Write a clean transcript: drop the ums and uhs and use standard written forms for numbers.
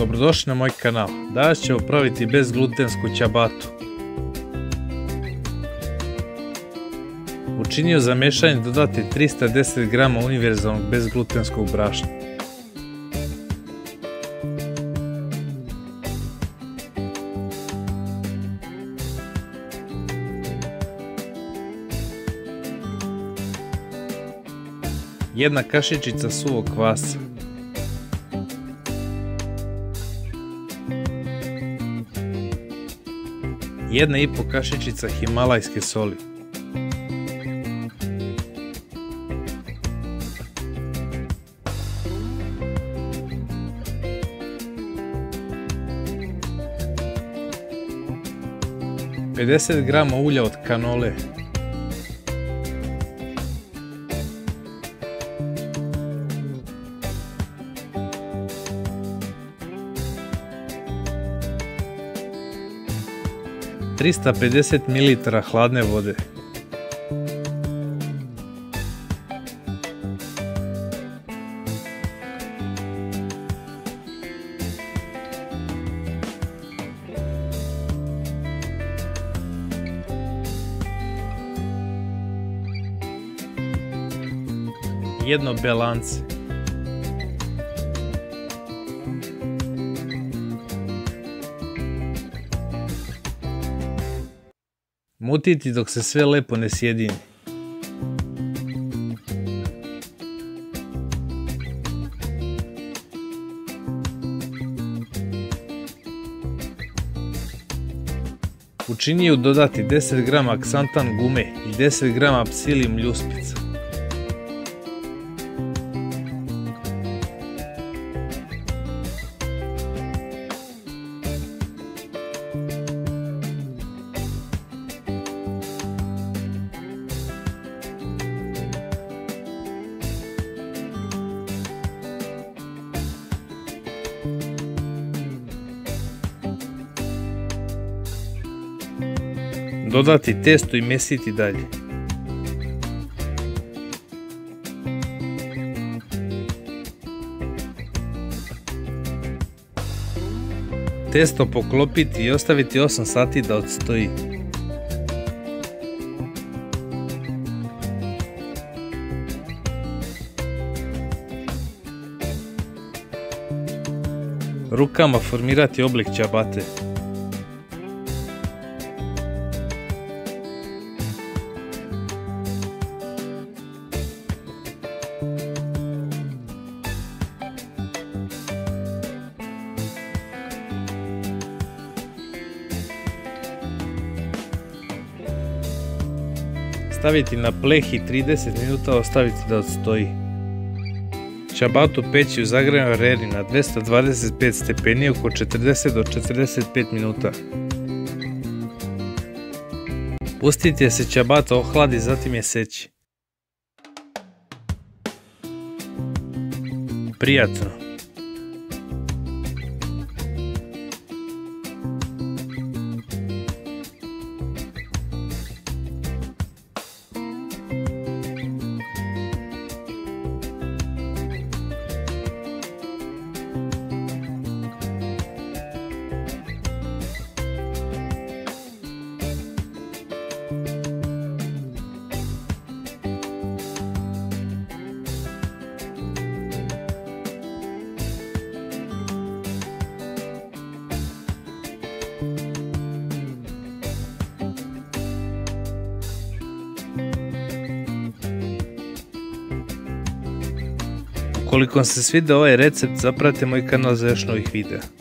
Dobrodošli na moj kanal. Danas ćemo praviti bezglutensku ciabatu. U činiju za mješanje dodati 310 g univerzalnog bezglutenskog brašna. Jedna kašičica suvog kvasa. Jedna i po kašičica himalajske soli. Pedeset grama ulja od kanole. 350 ml hladne vode. Jedno belance. Mutiti dok se sve lepo ne sjedini. U činiju dodati 10 grama xanthan gume i 10 grama psyllium ljuspica. Dodati testo i mesiti dalje. Testo poklopiti i ostaviti 8 sati da odstoji. Rukama formirati oblik ciabate. Staviti na pleh i 30 minuta ostaviti da odstoji. Ciabatu peći u zagrejanoj reri na 225 stepeni oko 40 do 45 minuta. Pustite da se ciabata ohladi, zatim je seći. Prijatno! Ukoliko vam se sviđa ovaj recept, zapratite moj kanal za još novih videa.